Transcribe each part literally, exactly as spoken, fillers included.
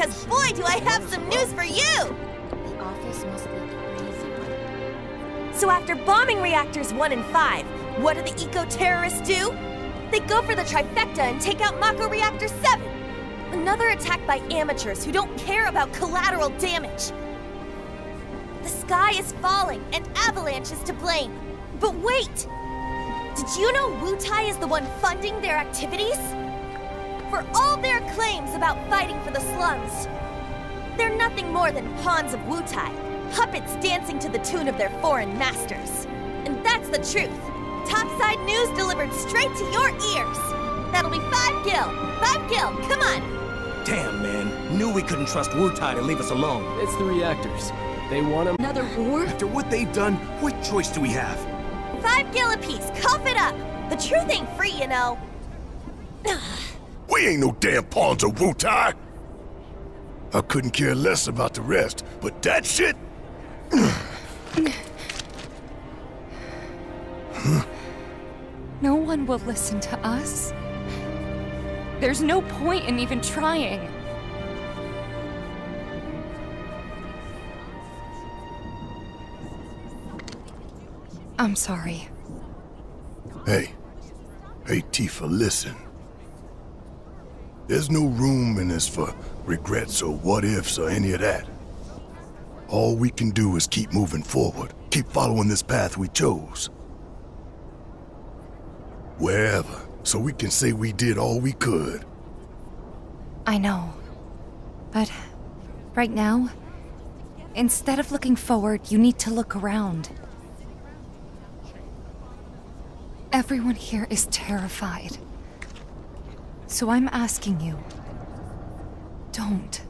because boy, do I have some news for you! The office must look crazy. So after bombing reactors one and five, what do the eco-terrorists do? They go for the trifecta and take out Mako Reactor seven! Another attack by amateurs who don't care about collateral damage. The sky is falling, and Avalanche is to blame. But wait! Did you know Wutai is the one funding their activities? For all their claims about fighting for the slums, they're nothing more than pawns of Wutai, puppets dancing to the tune of their foreign masters. And that's the truth. Topside news delivered straight to your ears. That'll be five gil. Five gil, come on! Damn, man. Knew we couldn't trust Wutai to leave us alone. It's the reactors. They want them. Another war? After what they've done, what choice do we have? Five gil apiece, cough it up. The truth ain't free, you know. We ain't no damn pawns of Wutai. I couldn't care less about the rest, but that shit... Huh? No one will listen to us. There's no point in even trying. I'm sorry. Hey. Hey, Tifa, listen. There's no room in this for regrets or what-ifs or any of that. All we can do is keep moving forward, keep following this path we chose. Wherever, so we can say we did all we could. I know. But right now, instead of looking forward, you need to look around. Everyone here is terrified. So I'm asking you, don't.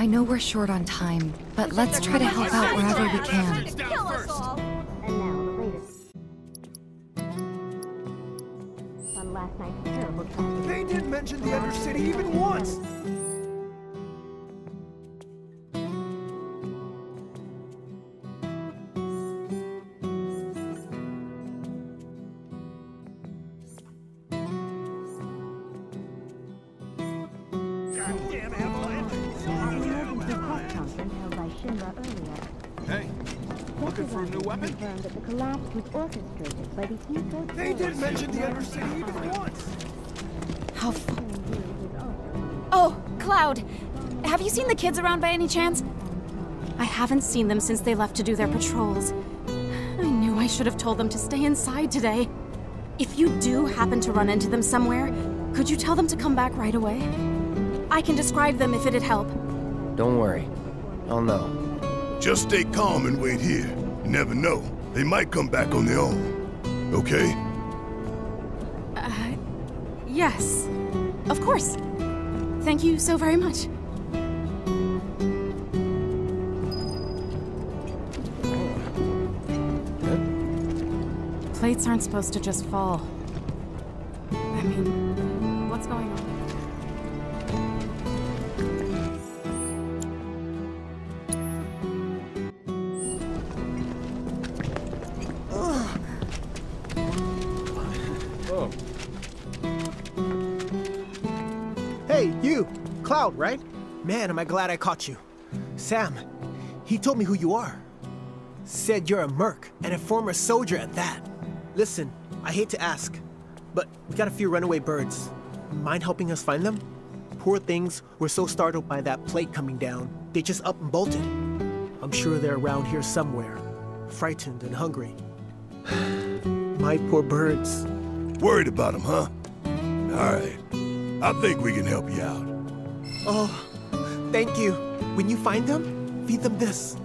I know we're short on time, but let's try to help out wherever we can. They didn't mention the other city even once! Goddamn Avalanche! The press conference held by Shinra earlier. Hey, looking for a new weapon? Confirmed that the collapse was orchestrated by the eco. They didn't mention the other city even once! How f oh, Cloud! Have you seen the kids around by any chance? I haven't seen them since they left to do their patrols. I knew I should have told them to stay inside today. If you do happen to run into them somewhere, could you tell them to come back right away? I can describe them if it'd help. Don't worry. I'll know. Just stay calm and wait here. You never know. They might come back on their own. Okay? Yes, of course. Thank you so very much. Plates aren't supposed to just fall. I mean, what's going on? Right? Man, am I glad I caught you. Sam, he told me who you are. Said you're a merc, and a former soldier at that. Listen, I hate to ask, but we got a few runaway birds. Mind helping us find them? Poor things were so startled by that plate coming down, they just up and bolted. I'm sure they're around here somewhere, frightened and hungry. My poor birds. Worried about them, huh? All right, I think we can help you out. Oh, thank you. When you find them, feed them this.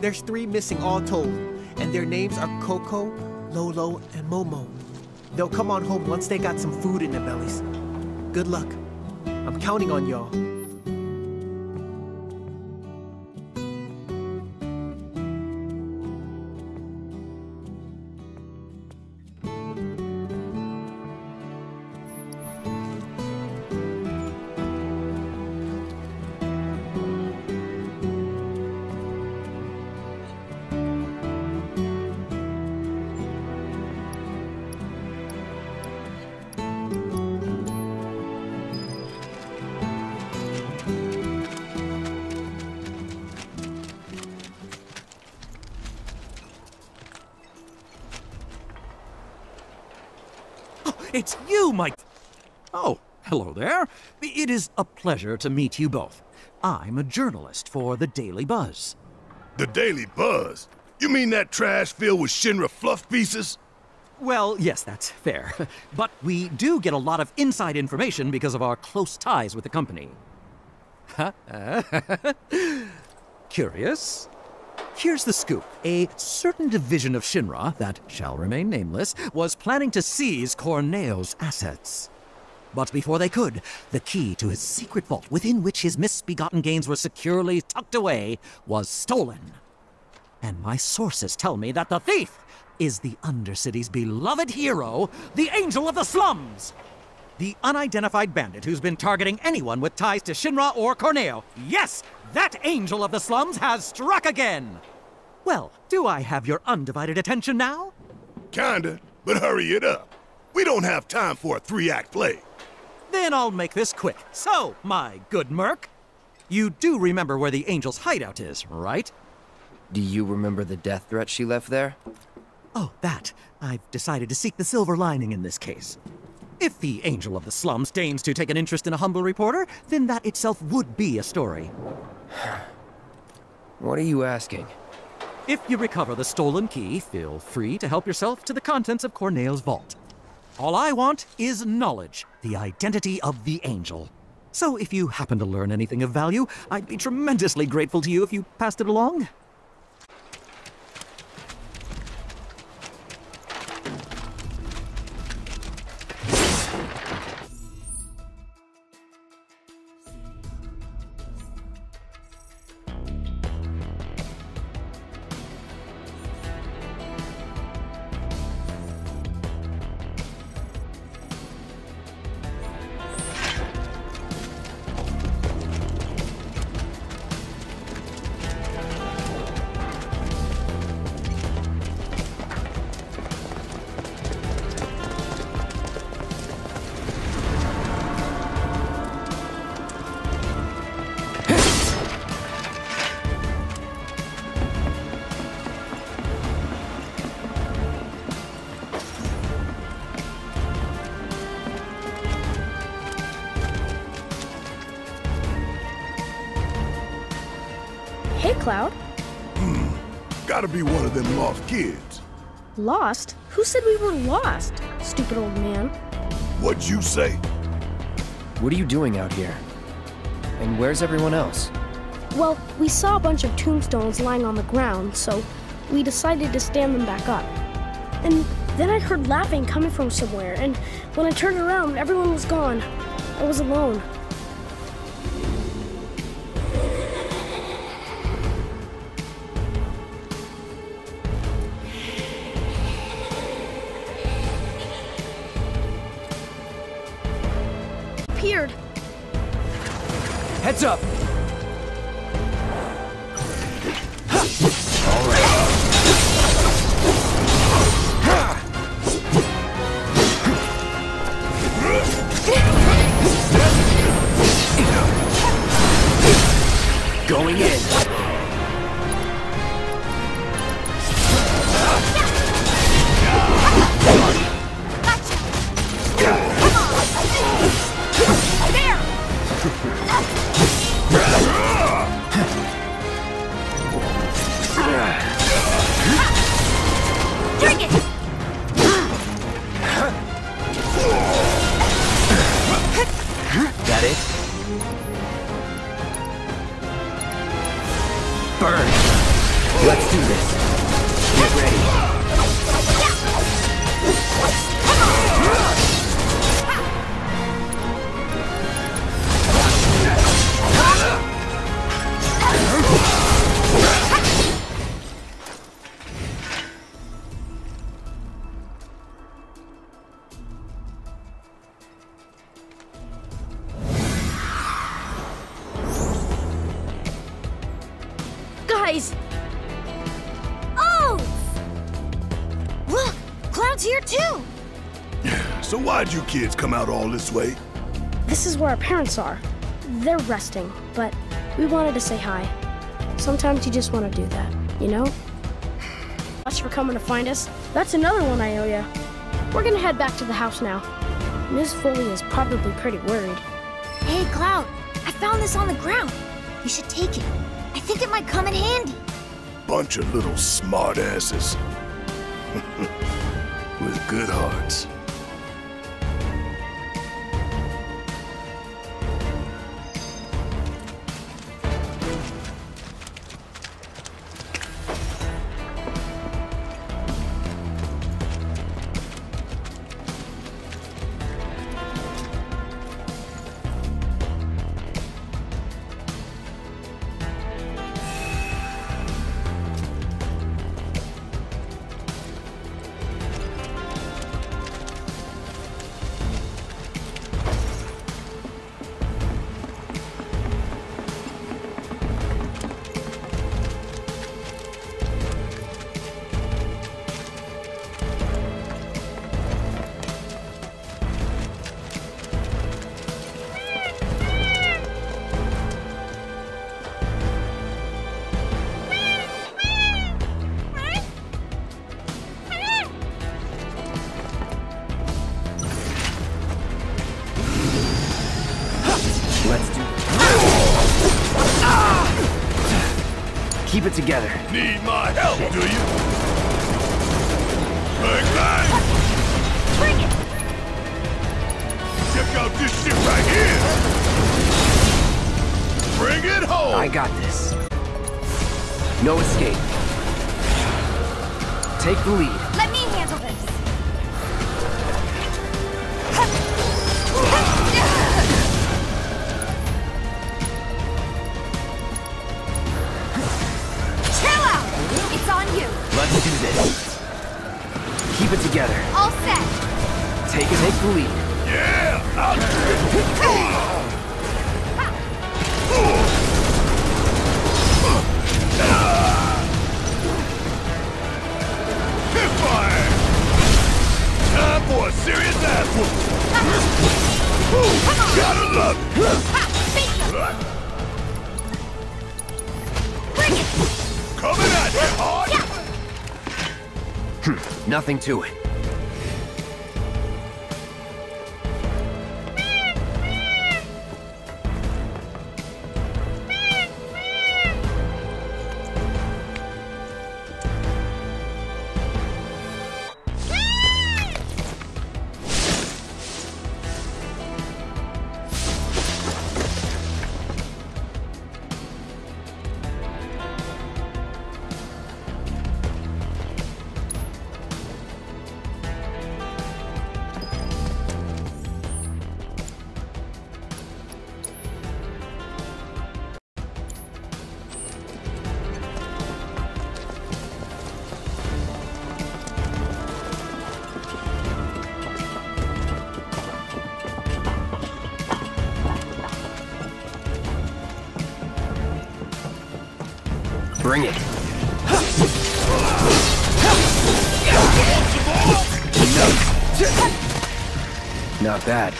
There's three missing all told, and their names are Coco, Lolo, and Momo. They'll come on home once they got some food in their bellies. Good luck. I'm counting on y'all. It's you, Mike! Oh, hello there. It is a pleasure to meet you both. I'm a journalist for The Daily Buzz. The Daily Buzz? You mean that trash filled with Shinra fluff pieces? Well, yes, that's fair. But we do get a lot of inside information because of our close ties with the company. Curious? Here's the scoop. A certain division of Shinra, that shall remain nameless, was planning to seize Corneo's assets. But before they could, the key to his secret vault, within which his misbegotten gains were securely tucked away, was stolen. And my sources tell me that the thief is the Undercity's beloved hero, the Angel of the Slums! The unidentified bandit who's been targeting anyone with ties to Shinra or Corneo. Yes, that Angel of the Slums has struck again! Well, do I have your undivided attention now? Kinda, but hurry it up. We don't have time for a three-act play. Then I'll make this quick. So, my good Merc, you do remember where the Angel's hideout is, right? Do you remember the death threat she left there? Oh, that. I've decided to seek the silver lining in this case. If the Angel of the Slums deigns to take an interest in a humble reporter, then that itself would be a story. What are you asking? If you recover the stolen key, feel free to help yourself to the contents of Corneo's vault. All I want is knowledge, the identity of the Angel. So if you happen to learn anything of value, I'd be tremendously grateful to you if you passed it along. Cloud? Hmm. Gotta be one of them lost kids. Lost? Who said we were lost? Stupid old man. What'd you say? What are you doing out here? And where's everyone else? Well, we saw a bunch of tombstones lying on the ground, so we decided to stand them back up. And then I heard laughing coming from somewhere, and when I turned around, everyone was gone. I was alone. Heads up! Going in! Why'd you kids come out all this way? This is where our parents are. They're resting, but we wanted to say hi. Sometimes you just want to do that, you know? Thanks for coming to find us. That's another one I owe ya. We're gonna head back to the house now. Miz Foley is probably pretty worried. Hey, Cloud, I found this on the ground. You should take it. I think it might come in handy. Bunch of little smartasses. With good hearts. Keep it together. Need my help, Shit. Do you? Big man! Bring it! Check out this shit right here! Bring it home! I got this. No escape. Take the lead. Let me handle this. Let's do this. Keep it together. All set. Take it, take the lead. Yeah! I'll do it. Fire! Time for a serious ass whoop. Gotta love it. Bring it. Coming at you hard. Yeah. Nothing to it. Bring it. Not bad.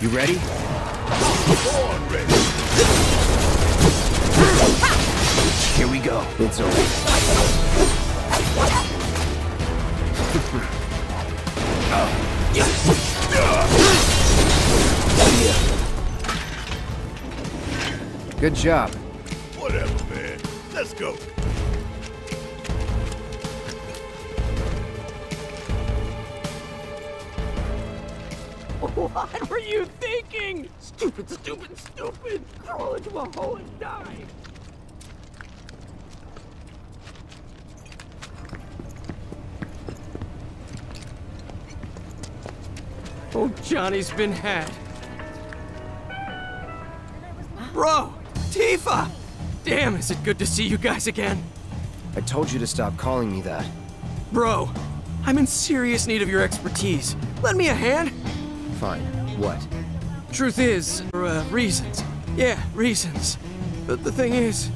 You ready? Here we go. It's over. Oh. Yeah. Oh, yeah. Good job. Whatever, man. Let's go. What were you thinking? Stupid, stupid, stupid. Crawl into a hole and die. Oh, Johnny's been had. Bro! Tifa! Damn, is it good to see you guys again? I told you to stop calling me that. Bro, I'm in serious need of your expertise. Lend me a hand? Fine. What? Truth is, for, uh, reasons. Yeah, reasons. But the thing is...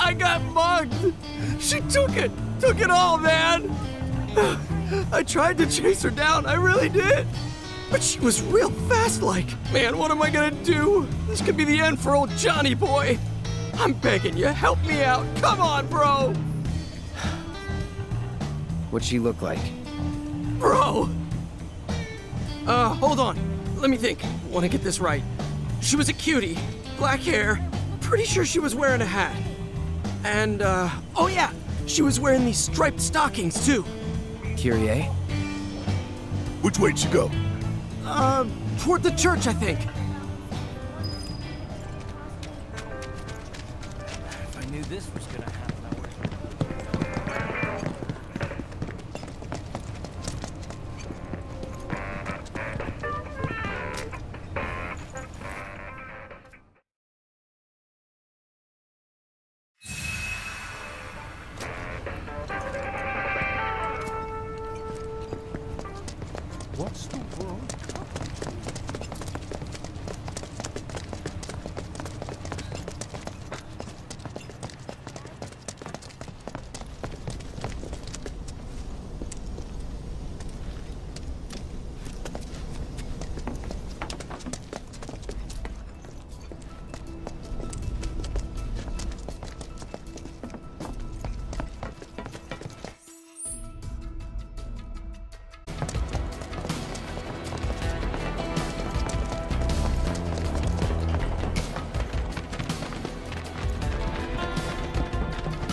I got mugged! She took it! Took it all, man! I tried to chase her down, I really did! but she was real fast like. Man, what am I gonna do? This could be the end for old Johnny boy. I'm begging you, help me out. Come on, bro. What'd she look like? Bro! Uh, hold on. Let me think. Want to get this right. She was a cutie. Black hair. Pretty sure she was wearing a hat. And, uh, oh yeah! She was wearing these striped stockings, too. Kyrie? Which way did she go? Uh, toward the church, I think. If I knew this was gonna happen.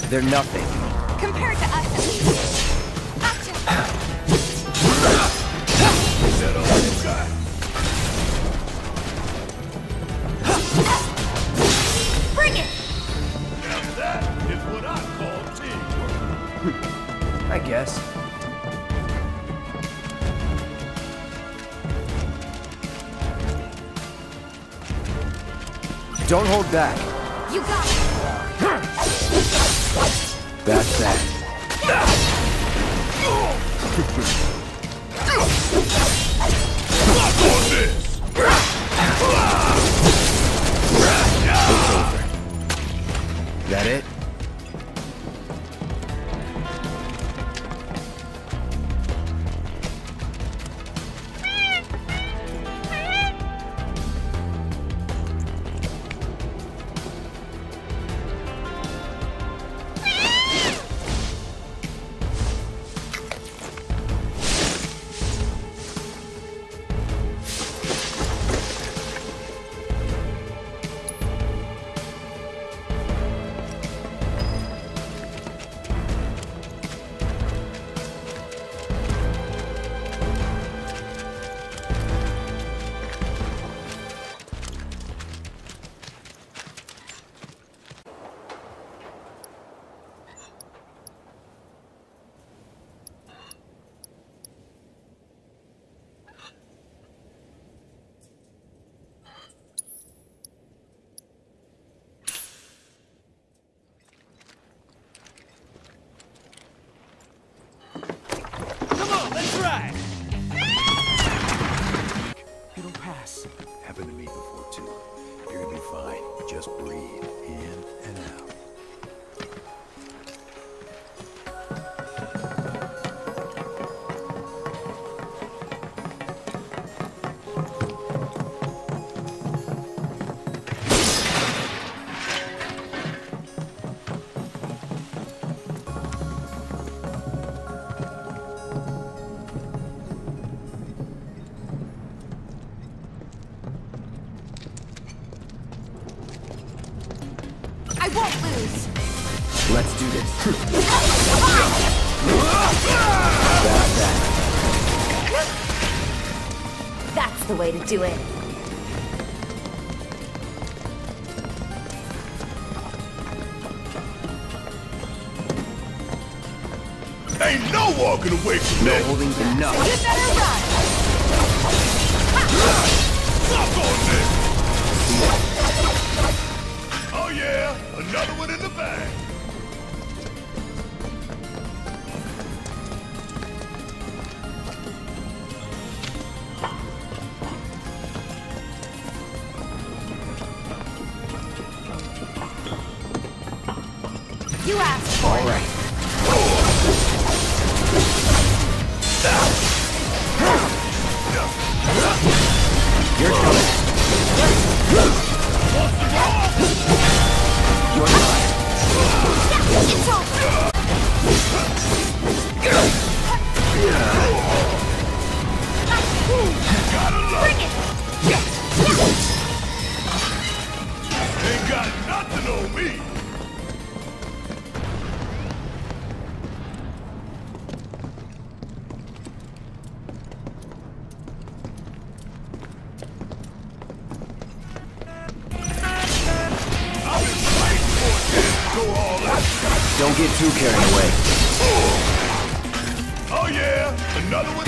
They're nothing. Compared to us, at least. Action! Is that all you've got? Bring it! Now that is what I call teamwork. I guess. Don't hold back. You got it. That's that. Lock on this! It's over. That it? Way to do it. Ain't no walking away from no that. Holding enough. You better run. Fuck on this. Oh yeah, another one in the bag. Alright. You're coming. You're not. It's over. Bring it. Ain't got nothing on me. Don't get too carried away. Oh yeah, another one.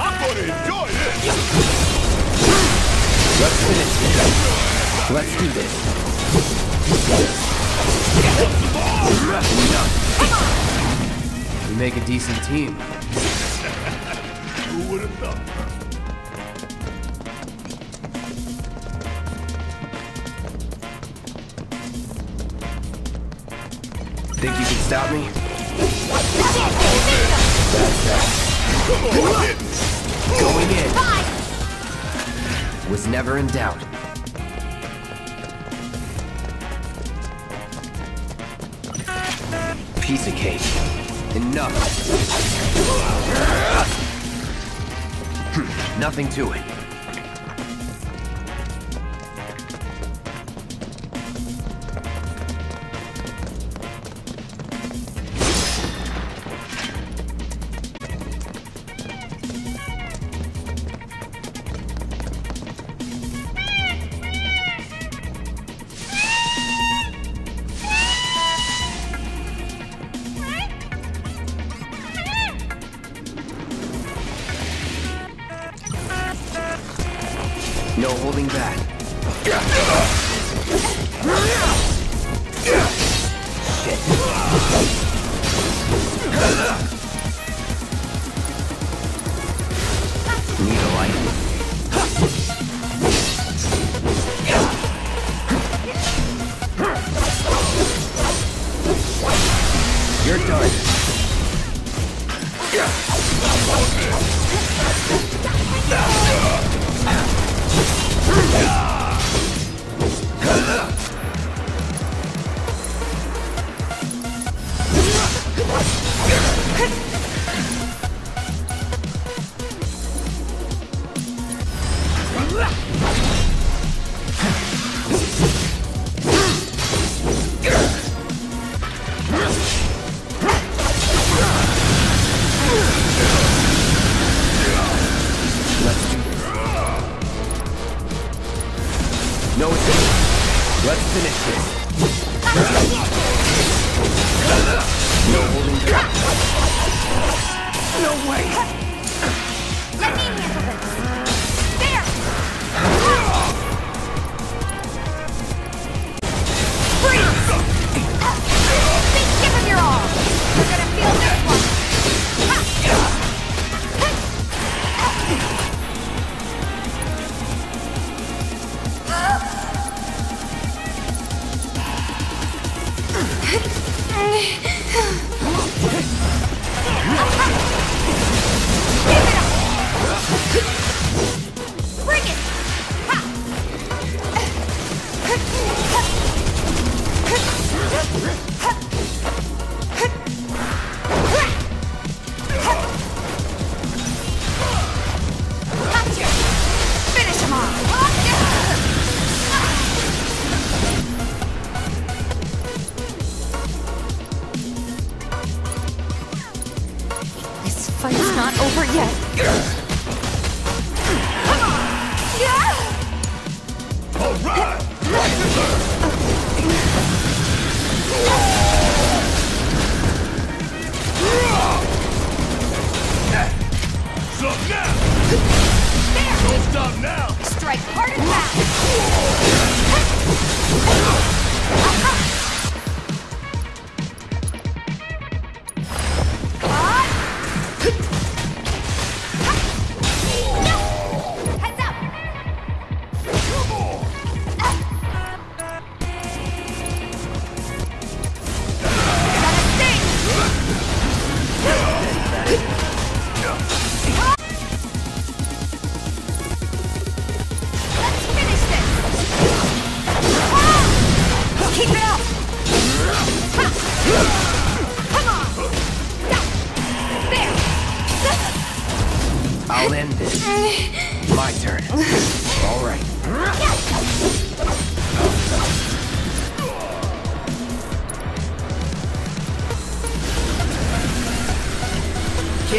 I'm gonna enjoy this. Let's finish this. Let's do this. Enough. We make a decent team. Who would have thought? Think you can stop me? Going in. Was never in doubt. Piece of cake. Enough. Nothing to it.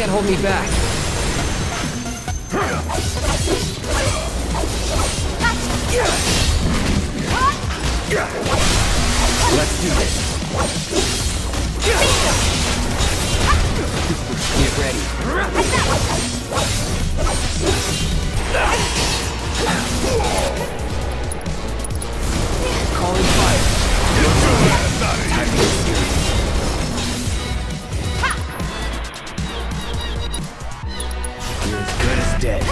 can't hold me back. Let's do this. Get ready. Calling fire. Time to steer it. You're as good as dead.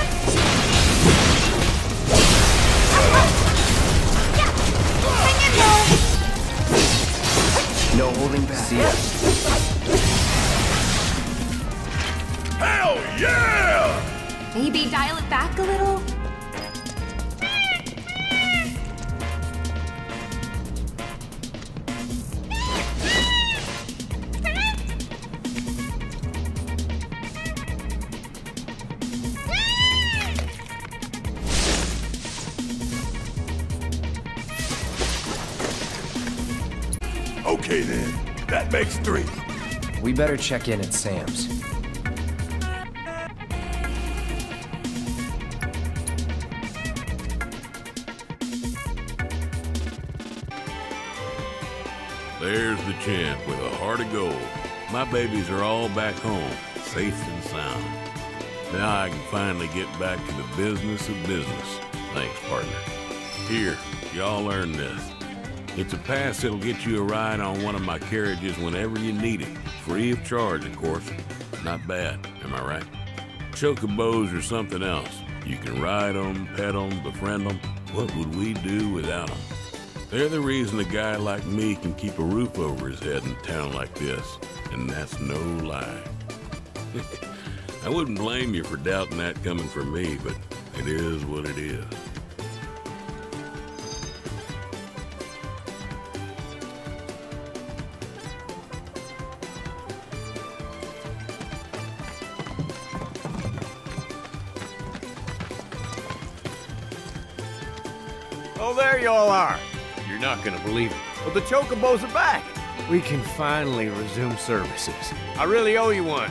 No holding back. See ya. Hell yeah! Maybe dial it back a little? Okay then, that makes three. We better check in at Sam's. There's the champ with a heart of gold. My babies are all back home, safe and sound. Now I can finally get back to the business of business. Thanks, partner. Here, y'all earned this. It's a pass that'll get you a ride on one of my carriages whenever you need it. Free of charge, of course. Not bad, am I right? Chocobos are something else. You can ride them, pet them, befriend them. What would we do without them? They're the reason a guy like me can keep a roof over his head in a town like this. And that's no lie. I wouldn't blame you for doubting that coming from me, but it is what it is. Not gonna believe it, but the Chocobos are back. We can finally resume services. I really owe you one.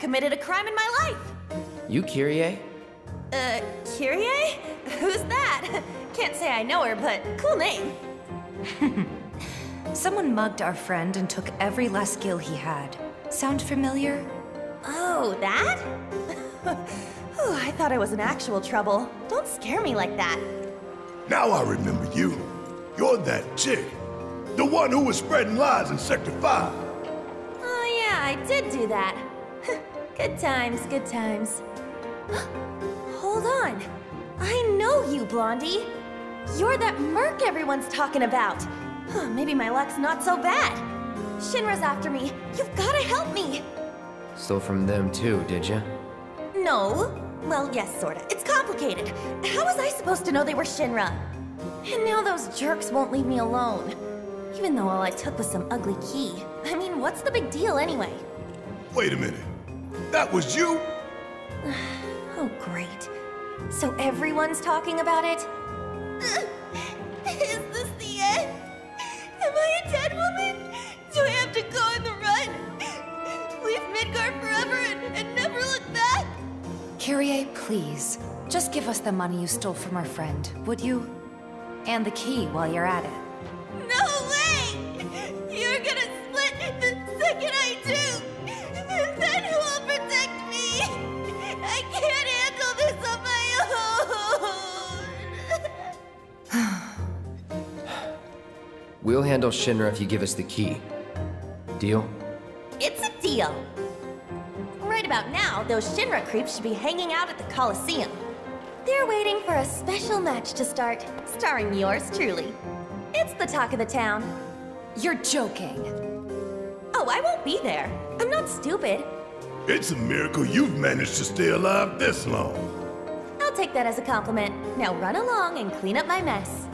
Committed a crime in my life. You Kyrie? Uh, Kyrie? Who's that? Can't say I know her, but cool name. Someone mugged our friend and took every last gill he had. Sound familiar? Oh, that? Ooh, I thought I was in actual trouble. Don't scare me like that. Now I remember you. You're that chick. The one who was spreading lies in Sector five. Oh yeah, I did do that. Good times, good times. Hold on. I know you, Blondie. You're that merc everyone's talking about. Maybe my luck's not so bad. Shinra's after me. You've gotta help me. Stole from them too, did ya? No. Well, yes, sorta. It's complicated. How was I supposed to know they were Shinra? And now those jerks won't leave me alone. Even though all I took was some ugly key. I mean, what's the big deal anyway? Wait a minute. That was you? Oh, great. So everyone's talking about it? Is this the end? Am I a dead woman? Do I have to go on the run? Leave Midgar forever and, and never look back? Kyrie, please. Just give us the money you stole from our friend, would you? And the key while you're at it. No way! You're gonna split the second I do! Then who will protect me? I can't handle this on my own! We'll handle Shinra if you give us the key. Deal? It's a deal! deal. Right about now, those Shinra creeps should be hanging out at the Coliseum. They're waiting for a special match to start, starring yours truly. It's the talk of the town. You're joking. Oh, I won't be there. I'm not stupid. It's a miracle you've managed to stay alive this long. I'll take that as a compliment. Now run along and clean up my mess.